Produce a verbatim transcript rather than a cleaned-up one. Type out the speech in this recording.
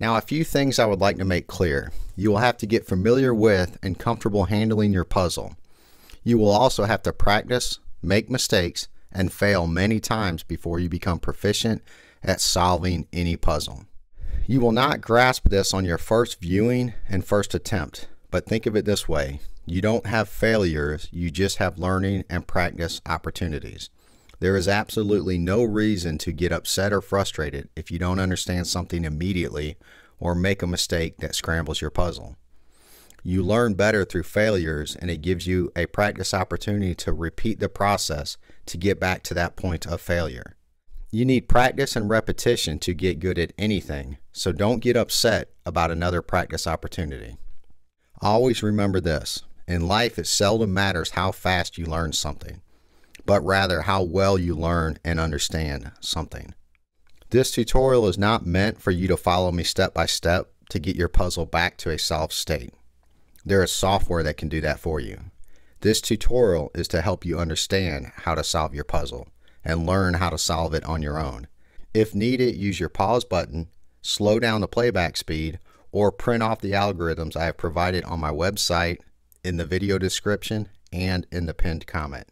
Now, a few things I would like to make clear. You will have to get familiar with and comfortable handling your puzzle. You will also have to practice, make mistakes, and fail many times before you become proficient at solving any puzzle. You will not grasp this on your first viewing and first attempt, but think of it this way. You don't have failures, you just have learning and practice opportunities. There is absolutely no reason to get upset or frustrated if you don't understand something immediately or make a mistake that scrambles your puzzle. You learn better through failures, and it gives you a practice opportunity to repeat the process to get back to that point of failure. You need practice and repetition to get good at anything, so don't get upset about another practice opportunity. Always remember this. In life, it seldom matters how fast you learn something, but rather how well you learn and understand something. This tutorial is not meant for you to follow me step by step to get your puzzle back to a solved state. There is software that can do that for you. This tutorial is to help you understand how to solve your puzzle and learn how to solve it on your own. If needed, use your pause button, slow down the playback speed, or print off the algorithms I have provided on my website, in the video description, and in the pinned comment.